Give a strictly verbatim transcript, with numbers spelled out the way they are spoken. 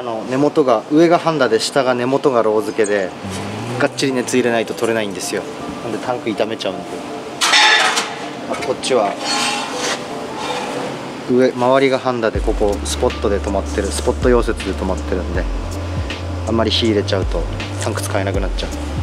はあの根元が上がハンダで下が根元がロー付けでがっちり熱入れないと取れないんですよ。なんでタンク傷めちゃうんで。あとこっちは上周りがハンダでここスポットで止まってるスポット溶接で止まってるんであんまり火入れちゃうとタンク使えなくなっちゃう。